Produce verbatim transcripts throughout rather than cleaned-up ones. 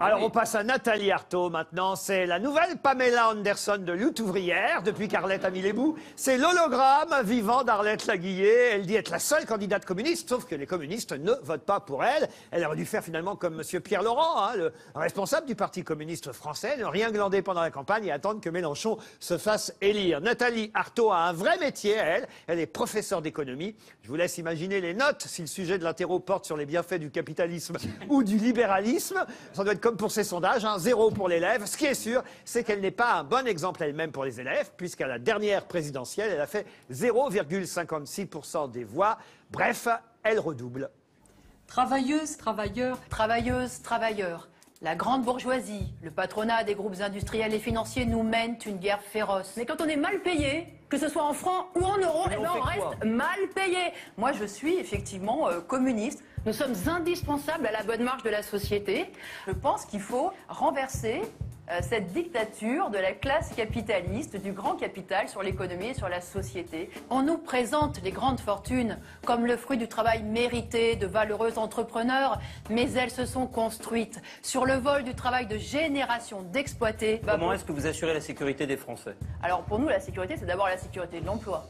Alors on passe à Nathalie Arthaud maintenant, c'est la nouvelle Pamela Anderson de Lutte Ouvrière, depuis qu'Arlette a mis les bouts. C'est l'hologramme vivant d'Arlette Laguillet, elle dit être la seule candidate communiste, sauf que les communistes ne votent pas pour elle. Elle aurait dû faire finalement comme monsieur Pierre Laurent, hein, le responsable du Parti communiste français, ne rien glander pendant la campagne et attendre que Mélenchon se fasse élire. Nathalie Arthaud a un vrai métier, elle, elle est professeure d'économie. Je vous laisse imaginer les notes si le sujet de l'interro porte sur les bienfaits du capitalisme ou du libéralisme. Ça doit être comme pour ces sondages, hein, zéro pour l'élève. Ce qui est sûr, c'est qu'elle n'est pas un bon exemple elle-même pour les élèves, puisqu'à la dernière présidentielle, elle a fait zéro virgule cinquante-six pour cent des voix. Bref, elle redouble. Travailleuse, travailleurs, travailleuses, travailleurs. La grande bourgeoisie, le patronat des groupes industriels et financiers nous mènent une guerre féroce. Mais quand on est mal payé, que ce soit en francs ou en euros, eh ben on reste mal payé. Moi, je suis effectivement euh, communiste. Nous sommes indispensables à la bonne marche de la société. Je pense qu'il faut renverser euh, cette dictature de la classe capitaliste, du grand capital sur l'économie et sur la société. On nous présente les grandes fortunes comme le fruit du travail mérité de valeureux entrepreneurs, mais elles se sont construites sur le vol du travail de générations d'exploités. Comment bah, est-ce que vous assurez la sécurité des Français? Alors pour nous, la sécurité, c'est d'abord la sécurité de l'emploi.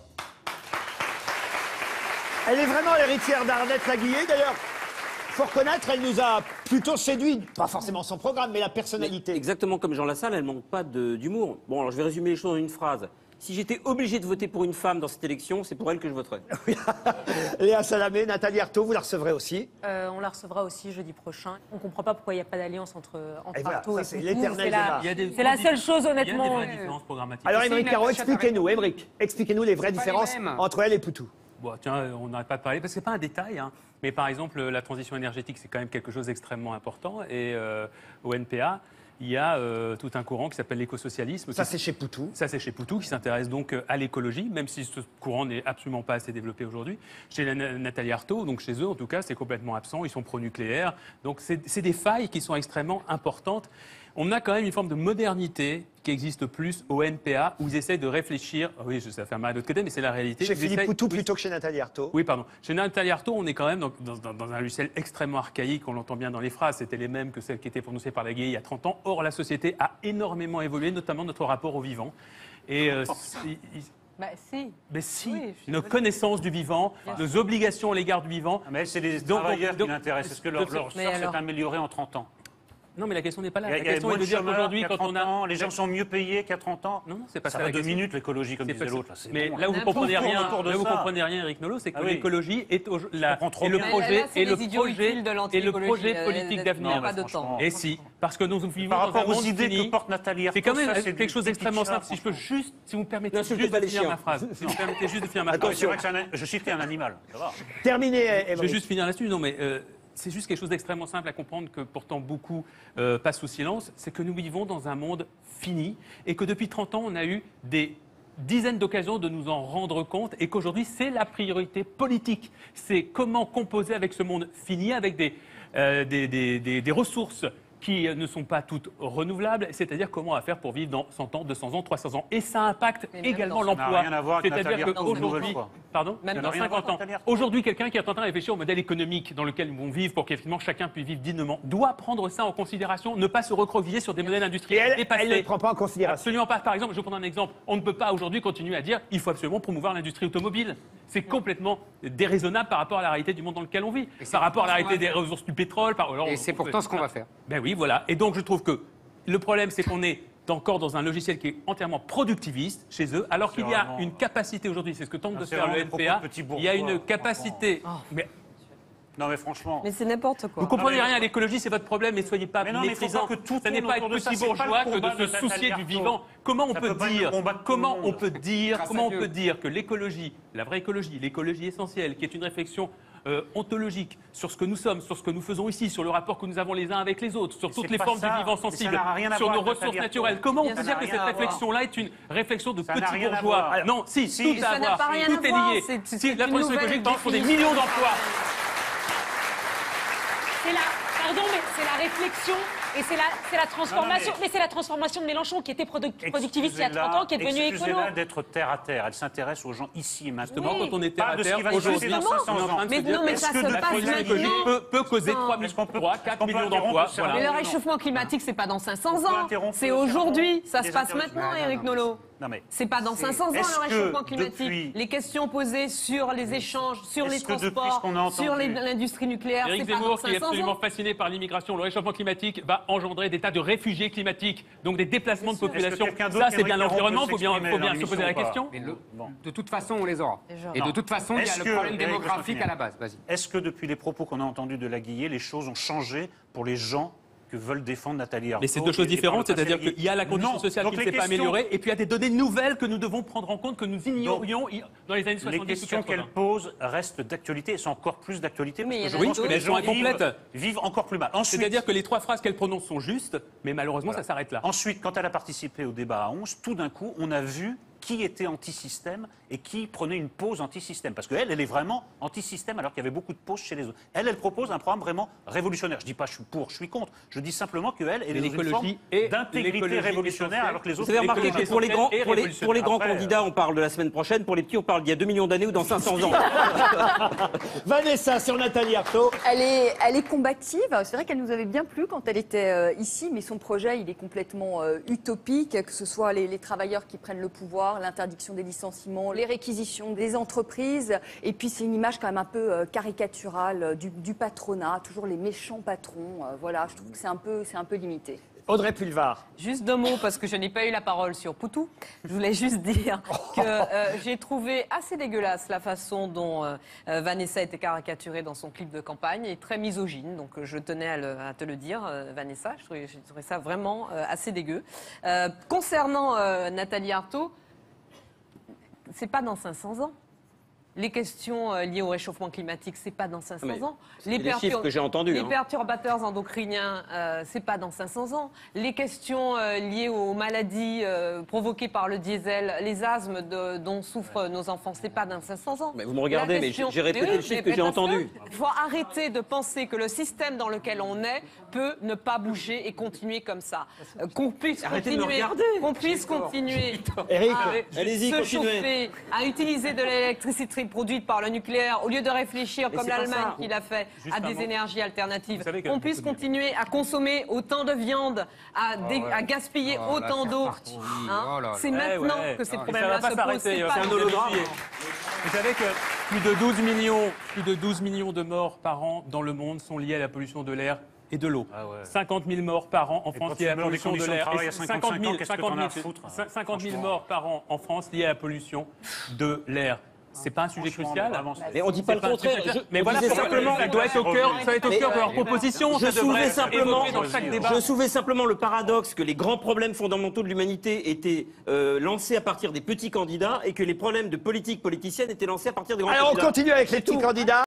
Elle est vraiment l'héritière d'Arlette Laguillet, d'ailleurs. Il faut reconnaître, elle nous a plutôt séduit, pas forcément son programme, mais la personnalité. Mais exactement comme Jean Lassalle, elle manque pas d'humour. Bon, alors je vais résumer les choses en une phrase. Si j'étais obligé de voter pour une femme dans cette élection, c'est pour elle que je voterais. Léa Salamé, Nathalie Arthaud, vous la recevrez aussi euh, On la recevra aussi jeudi prochain. On ne comprend pas pourquoi il n'y a pas d'alliance entre, entre et Arthaud voilà, et Poutou. C'est la, la seule chose, honnêtement. Il y a des vraies différences programmatiques. Alors, Aymeric Caron, expliquez-nous, Aymeric, expliquez-nous les vraies différences entre elle et Poutou. Bon, tiens, on n'arrête pas de parler, parce que c'est pas un détail, hein. Mais par exemple, la transition énergétique, c'est quand même quelque chose d'extrêmement important. Et euh, au N P A, il y a euh, tout un courant qui s'appelle l'écosocialisme. Ça, c'est chez Poutou. Ça, c'est chez Poutou, qui s'intéresse donc à l'écologie, même si ce courant n'est absolument pas assez développé aujourd'hui. Chez la Nathalie Arthaud, donc chez eux, en tout cas, c'est complètement absent. Ils sont pro-nucléaires. Donc, c'est des failles qui sont extrêmement importantes. On a quand même une forme de modernité qui existe plus au N P A, où ils essayent de réfléchir. Oui, ça fait mal de l'autre côté, mais c'est la réalité. Chez Philippe Poutou plutôt que chez Nathalie Arthaud. Oui, pardon. Chez Nathalie Arthaud, on est quand même dans, dans, dans un logiciel extrêmement archaïque. On l'entend bien dans les phrases. C'était les mêmes que celles qui étaient prononcées par Laguillet il y a trente ans. Or, la société a énormément évolué, notamment notre rapport au vivant. Et euh, si, bah, si. Mais si, oui, nos connaissances du vivant, bien nos sûr. obligations à l'égard du vivant. Mais c'est les donc, travailleurs donc, qui l'intéressent. Est-ce que leur, leur sort alors... s'est amélioré en trente ans? Non, mais la question n'est pas là. La question est de dire qu'aujourd'hui, quand on a... les gens sont mieux payés qu'à trente ans. Non, non, c'est pas ça. Ça fait deux minutes, l'écologie, comme disait l'autre. Mais là où vous comprenez rien, là vous comprenez rien, Éric Nolot, c'est que l'écologie est le projet et le projet politique d'avenir. Et si, parce que nous vivons dans un monde fini. Par rapport aux idées que porte Nathalie Arthaud, c'est quand même quelque chose d'extrêmement simple. Si je peux juste, si vous me permettez juste de finir ma phrase, si vous me permettez juste de finir ma phrase. Attention, je citais un animal. Terminé. Je vais juste finir là-dessus. Non, mais. C'est juste quelque chose d'extrêmement simple à comprendre que pourtant beaucoup euh, passent sous silence, c'est que nous vivons dans un monde fini et que depuis trente ans, on a eu des dizaines d'occasions de nous en rendre compte et qu'aujourd'hui, c'est la priorité politique. C'est comment composer avec ce monde fini, avec des, euh, des, des, des, des ressources qui ne sont pas toutes renouvelables, c'est-à-dire comment à faire pour vivre dans cent ans, deux cents ans, trois cents ans. Et ça impacte également l'emploi. C'est-à-dire qu'aujourd'hui, pardon, dans cinquante ans, aujourd'hui, quelqu'un qui est en train de réfléchir au modèle économique dans lequel on vit pour qu'effectivement chacun puisse vivre dignement, doit prendre ça en considération, ne pas se recroqueviller sur des modèles industriels dépassés. Elle ne le prend pas en considération. Absolument pas. Par exemple, je vais prendre un exemple. On ne peut pas aujourd'hui continuer à dire il faut absolument promouvoir l'industrie automobile. C'est complètement déraisonnable par rapport à la réalité du monde dans lequel on vit, par rapport à la réalité des ressources du pétrole. Et c'est pourtant ce qu'on va faire. Ben oui. Voilà. Et donc, je trouve que le problème, c'est qu'on est encore dans un logiciel qui est entièrement productiviste chez eux, alors qu'il y a une capacité aujourd'hui, c'est ce que tente de faire le N P A, il y a une capacité... Mais... Non mais franchement... Mais c'est n'importe quoi. Vous comprenez rien à l'écologie, c'est votre problème, mais soyez pas méprisants. Ça n'est pas être petit bourgeois que de se soucier du vivant. Comment on peut dire, comment on peut dire, comment on peut dire que l'écologie, la vraie écologie, l'écologie essentielle, qui est une réflexion... Euh, ontologique, sur ce que nous sommes, sur ce que nous faisons ici, sur le rapport que nous avons les uns avec les autres, sur toutes les formes du vivant sensible, sur nos ressources naturelles. Comment on peut dire que cette réflexion-là est une réflexion de petits bourgeois? Non, si, tout à avoir, tout est lié. Si la transition écologique pour des millions d'emplois. C'est la, pardon, mais c'est la réflexion Et c'est la, la transformation. Non, non, mais mais c'est la transformation de Mélenchon qui était produ productiviste il y a trente ans, qui est devenu écolo. Excusez-la d'être terre à terre. Elle s'intéresse aux gens ici et maintenant. Oui. Quand on est terre à terre, aujourd'hui, dans cinq cents ans. Mais non, mais ça se passe maintenant. Peut causer trois, quatre millions d'emplois. Mais le réchauffement climatique, c'est pas dans cinq cents ans. C'est aujourd'hui. Ça se passe maintenant, Éric Nolot. C'est pas dans cinq cents ans le réchauffement climatique. Depuis... Les questions posées sur les échanges, sur les transports, sur l'industrie nucléaire, c'est pas dans cinq cents ans. Éric Zemmour, qui est absolument fasciné par l'immigration, le réchauffement climatique va engendrer des tas de réfugiés climatiques, donc des déplacements de population. Ça, c'est bien l'environnement, il faut bien se poser la question. Le... Bon. De toute façon, on les aura. Et de toute façon, il y a le problème démographique à la base. Est-ce que depuis les propos qu'on a entendus de Laguiller, les choses ont changé pour les gens que veulent défendre Nathalie Arthaud? Mais c'est deux choses différentes, c'est-à-dire qu'il y a la condition non. sociale donc qui ne s'est questions... pas améliorée, et puis il y a des données nouvelles que nous devons prendre en compte, que nous ignorions donc, dans les années soixante-dix. Les questions qu'elle pose restent d'actualité, et sont encore plus d'actualité, parce que je pense que les gens vivent, vivent encore plus mal. C'est-à-dire que les trois phrases qu'elle prononce sont justes, mais malheureusement voilà. ça s'arrête là. Ensuite, quand elle a participé au débat à onze, tout d'un coup, on a vu qui était anti-système et qui prenait une pause anti-système. Parce qu'elle, elle est vraiment anti-système alors qu'il y avait beaucoup de pauses chez les autres. Elle, elle propose un programme vraiment révolutionnaire. Je ne dis pas je suis pour, je suis contre. Je dis simplement qu'elle, elle est dans une forme d'intégrité révolutionnaire alors que les autres... Vous avez remarqué que pour les grands, pour les, pour les grands Après, candidats, on parle de la semaine prochaine. Pour les petits, on parle d'il y a deux millions d'années ou dans cinq cents ans. Vanessa, sur Nathalie Arthaud. Elle est, elle est combative. C'est vrai qu'elle nous avait bien plu quand elle était ici, mais son projet, il est complètement euh, utopique, que ce soit les, les travailleurs qui prennent le pouvoir, l'interdiction des licenciements, les réquisitions des entreprises. Et puis, c'est une image quand même un peu caricaturale du, du patronat, toujours les méchants patrons. Voilà, je trouve que c'est un peu, c'est un peu limité. Audrey Pulvar. Juste deux mots, parce que je n'ai pas eu la parole sur Poutou. Je voulais juste dire que euh, j'ai trouvé assez dégueulasse la façon dont euh, Vanessa était caricaturée dans son clip de campagne, et très misogyne, donc je tenais à, le, à te le dire, euh, Vanessa. Je trouvais, je trouvais ça vraiment euh, assez dégueu. Euh, concernant euh, Nathalie Arthaud, c'est pas dans cinq cents ans. Les questions liées au réchauffement climatique, c'est pas dans cinq cents ans. Les, les chiffres que j'ai entendus. Les hein. perturbateurs endocriniens, euh, c'est pas dans cinq cents ans. Les questions euh, liées aux maladies euh, provoquées par le diesel, les asthmes de, dont souffrent ouais. nos enfants, c'est pas dans cinq cents ans. Mais vous me regardez, question... mais j'ai répété oui, le chiffre que j'ai entendu. Il faut arrêter de penser que le système dans lequel on est peut ne pas bouger et continuer comme ça. Euh, qu'on puisse arrêtez continuer, qu'on puisse continuer Eric, à se chauffer, à utiliser de l'électricité produite par le nucléaire, au lieu de réfléchir mais comme l'Allemagne qui l'a fait juste à des énergies alternatives, on puisse continuer à consommer autant de viande, à, oh ouais. à gaspiller oh autant d'eau. Hein oh c'est maintenant eh ouais. que ces problèmes-là se posent. C'est un hologramme. Vous savez que plus de douze millions, plus de douze millions de morts par an dans le monde sont liés à la pollution de l'air et de l'eau. Ah ouais. cinquante mille morts par an en France liées à la pollution de l'air. cinquante mille morts par an en France liées à la pollution de l'air. C'est pas un sujet crucial. Mais on dit pas le contraire. Je, mais voilà, simplement, ça doit être au cœur, ça doit être au cœur de leur proposition. Je soulevais simplement, je soulevais simplement le paradoxe que les grands problèmes fondamentaux de l'humanité étaient euh, lancés à partir des petits candidats et que les problèmes de politique politicienne étaient lancés à partir des grands. Alors candidats. On continue avec les petits candidats.